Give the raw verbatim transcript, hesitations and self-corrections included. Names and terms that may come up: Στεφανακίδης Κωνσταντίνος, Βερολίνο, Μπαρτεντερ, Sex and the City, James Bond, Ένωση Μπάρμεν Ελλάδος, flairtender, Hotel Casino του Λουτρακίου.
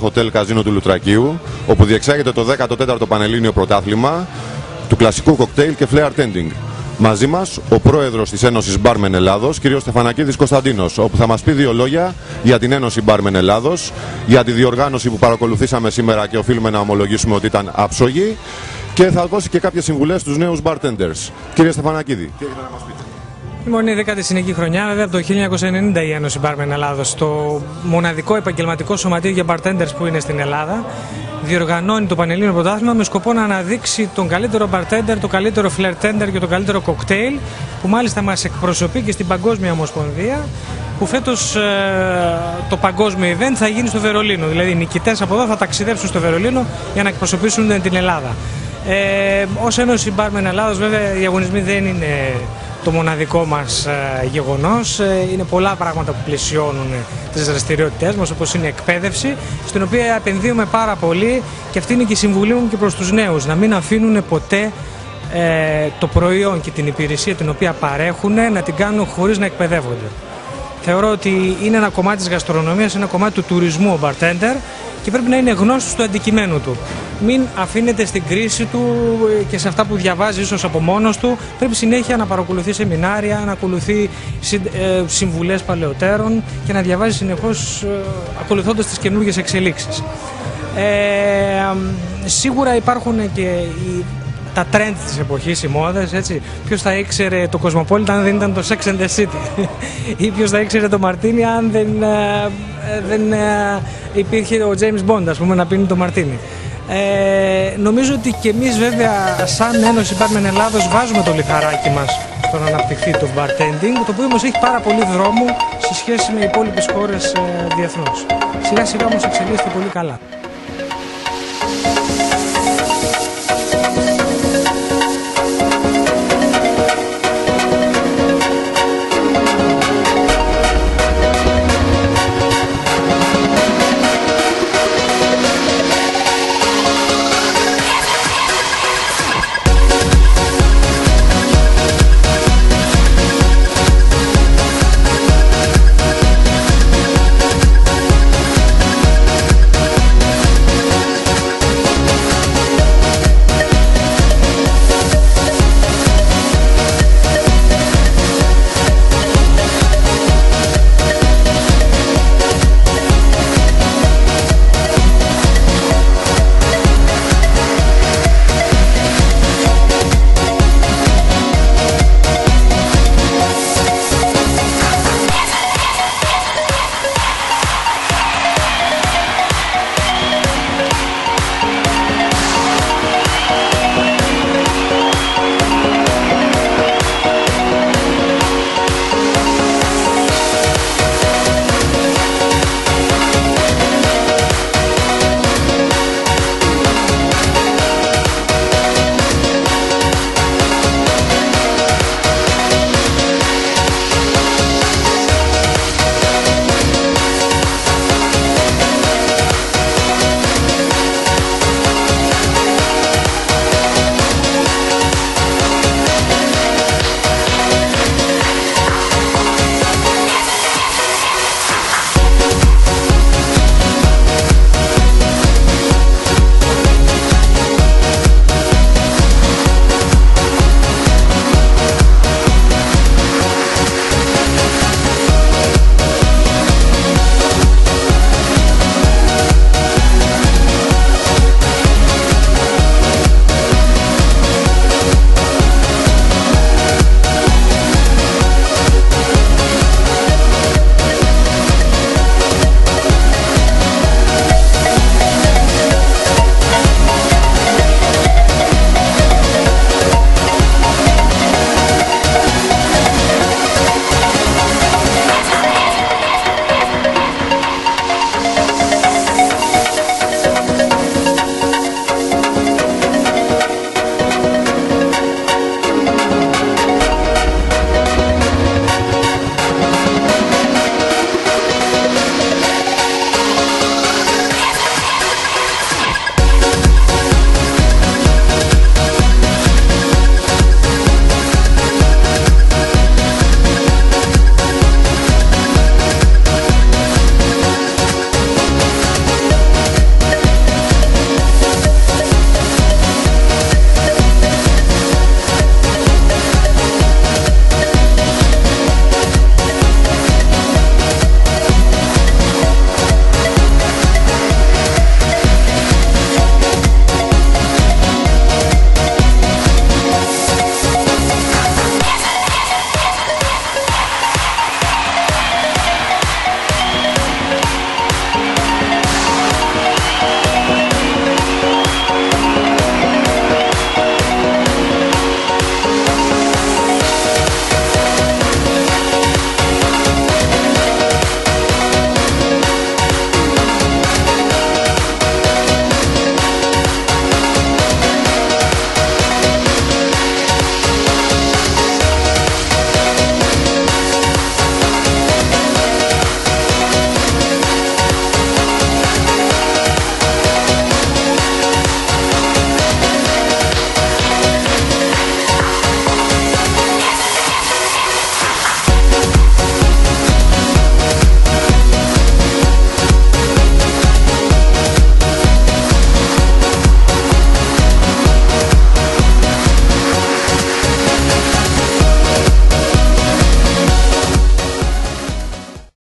Hotel Casino του Λουτρακίου, όπου διεξάγεται το δέκατο τέταρτο Πανελλήνιο Πρωτάθλημα του κλασικού κοκτέιλ και φλερ τέντινγκ. Μαζί μας ο πρόεδρος της Ένωσης Μπάρμεν Ελλάδος, κ. Στεφανακίδης Κωνσταντίνος, όπου θα μας πει δύο λόγια για την Ένωση Μπάρμεν Ελλάδος, για τη διοργάνωση που παρακολουθήσαμε σήμερα και οφείλουμε να ομολογήσουμε ότι ήταν άψογη, και θα δώσει και κάποιες συμβουλές στους νέους bartenders. Κύριε Στεφανακίδη, τι έχετε να μας πείτε? Λοιπόν, είναι η δέκατη συνεχή χρονιά, βέβαια από το χίλια εννιακόσια ενενήντα η Ένωση Μπάρμεν Ελλάδος, το μοναδικό επαγγελματικό σωματείο για bartenders που είναι στην Ελλάδα, διοργανώνει το Πανελλήνιο Πρωτάθλημα με σκοπό να αναδείξει τον καλύτερο bartender, τον καλύτερο flair-tender και τον καλύτερο κοκτέιλ, που μάλιστα μας εκπροσωπεί και στην Παγκόσμια Ομοσπονδία, που φέτος ε, το παγκόσμιο event θα γίνει στο Βερολίνο. Δηλαδή οι νικητές από εδώ θα ταξιδέψουν στο Βερολίνο για να εκπροσωπήσουν την Ελλάδα. Ε, ως Ένωση Μπάρμεν Ελλάδος, βέβαια, οι αγωνισμοί δεν είναι το μοναδικό μας ε, γεγονός. Ε, είναι πολλά πράγματα που πλαισιώνουν τις δραστηριότητές μας, όπως είναι η εκπαίδευση, στην οποία επενδύουμε πάρα πολύ, και αυτή είναι και η συμβουλή μου και προς τους νέους, να μην αφήνουν ποτέ ε, το προϊόν και την υπηρεσία την οποία παρέχουν να την κάνουν χωρίς να εκπαιδεύονται. Θεωρώ ότι είναι ένα κομμάτι της γαστρονομίας, ένα κομμάτι του τουρισμού ο bartender, και πρέπει να είναι γνώστης του αντικειμένου του. Μην αφήνεται στην κρίση του και σε αυτά που διαβάζει ίσως από μόνος του. Πρέπει συνέχεια να παρακολουθεί σεμινάρια, να ακολουθεί συμβουλές παλαιότερων και να διαβάζει συνεχώς, ακολουθώντας τις καινούργιες εξελίξεις. Ε, σίγουρα υπάρχουν και οι, τα trend της εποχής, οι μόδες, έτσι. Ποιος θα ήξερε το Κοσμοπόλιτα αν δεν ήταν το Sex and the City, ή ποιος θα ήξερε το Μαρτίνι αν δεν, δεν υπήρχε ο James Bond, ας πούμε, να πίνει το Μαρτίνι. Ε, νομίζω ότι και εμείς, βέβαια, σαν Ένωση Μπάρμεν Ελλάδος, βάζουμε το λιχαράκι μας στο να αναπτυχθεί το bartending, το οποίο όμως έχει πάρα πολύ δρόμο σε σχέση με υπόλοιπες χώρες ε, διεθνώς. Σιγά σιγά όμως εξελίσσεται πολύ καλά.